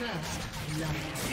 First love.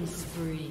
killing spree.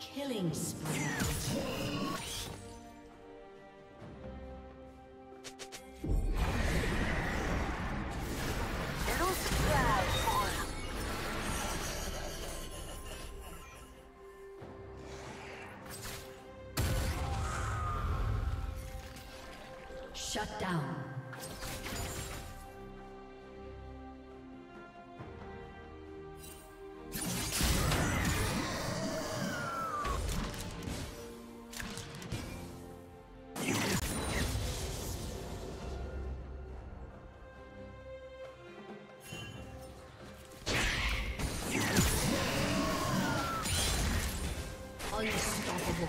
Killing spree. Shut down. Unstoppable.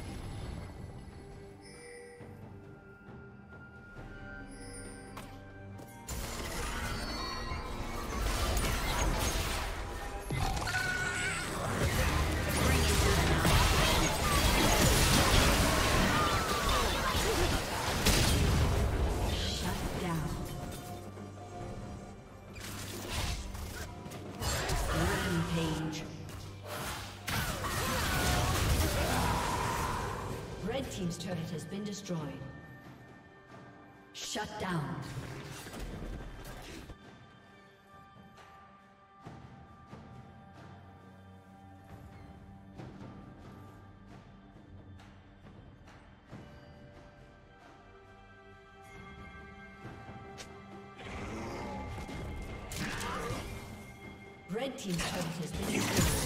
Rampage. team's turret has been destroyed. Shut down. Red team's turret has been destroyed.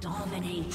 Dominating.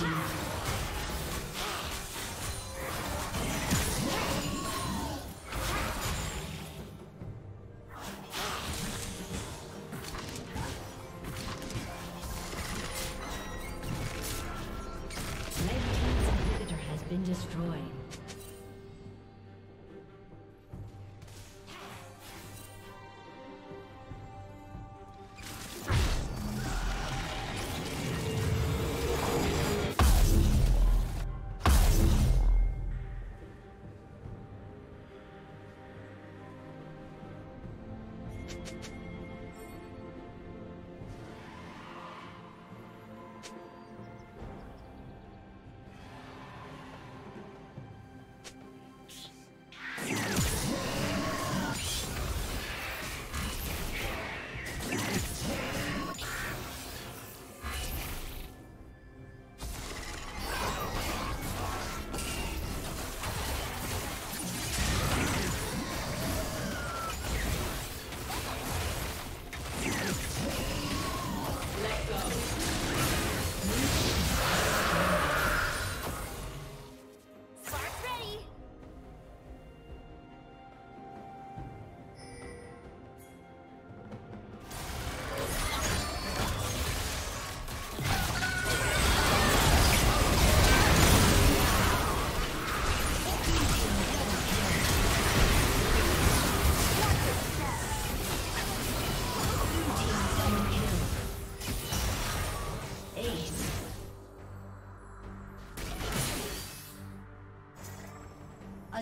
A